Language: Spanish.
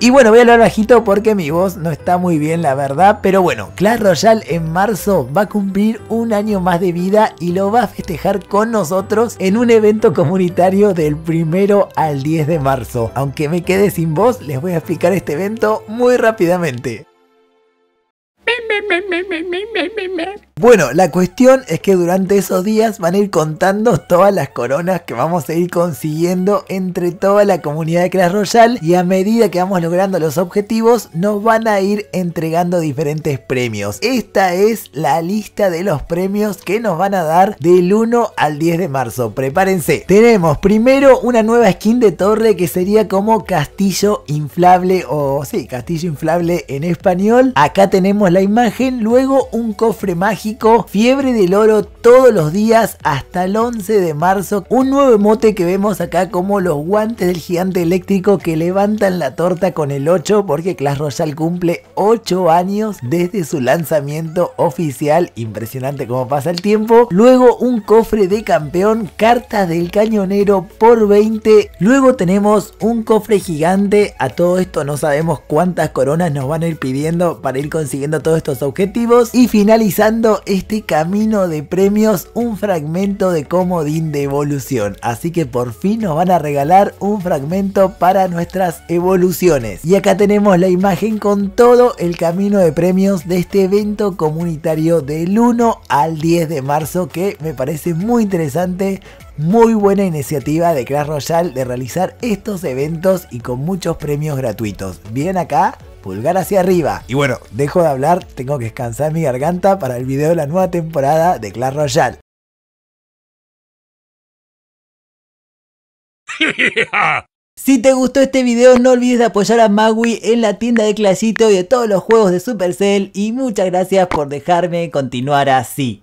Y bueno, voy a hablar bajito porque mi voz no está muy bien, la verdad. Pero bueno, Clash Royale en marzo va a cumplir un año más de vida y lo va a festejar con nosotros en un evento comunitario del 1 al 10 de marzo. Aunque me quede sin voz, les voy a explicar este evento muy rápidamente. Bueno, la cuestión es que durante esos días van a ir contando todas las coronas que vamos a ir consiguiendo entre toda la comunidad de Clash Royale, y a medida que vamos logrando los objetivos nos van a ir entregando diferentes premios. Esta es la lista de los premios que nos van a dar del 1 al 10 de marzo, prepárense. Tenemos primero una nueva skin de torre que sería como castillo inflable, o sí, castillo inflable en español. Acá tenemos la imagen, luego un cofre mágico, fiebre del oro todos los días hasta el 11 de marzo. Un nuevo emote que vemos acá como los guantes del gigante eléctrico que levantan la torta con el 8, porque Clash Royale cumple 8 años desde su lanzamiento oficial. Impresionante como pasa el tiempo. Luego un cofre de campeón, cartas del cañonero por 20. Luego tenemos un cofre gigante. A todo esto no sabemos cuántas coronas nos van a ir pidiendo para ir consiguiendo todos estos objetivos. Y finalizando este camino de premios, un fragmento de comodín de evolución. Así que por fin nos van a regalar un fragmento para nuestras evoluciones. Y acá tenemos la imagen con todo el camino de premios de este evento comunitario del 1 al 10 de marzo, que me parece muy interesante. Muy buena iniciativa de Clash Royale de realizar estos eventos y con muchos premios gratuitos. Bien acá, pulgar hacia arriba. Y bueno, dejo de hablar, tengo que descansar mi garganta para el video de la nueva temporada de Clash Royale. Si te gustó este video, no olvides de apoyar a Magui en la tienda de Clashito y de todos los juegos de Supercell. Y muchas gracias por dejarme continuar así.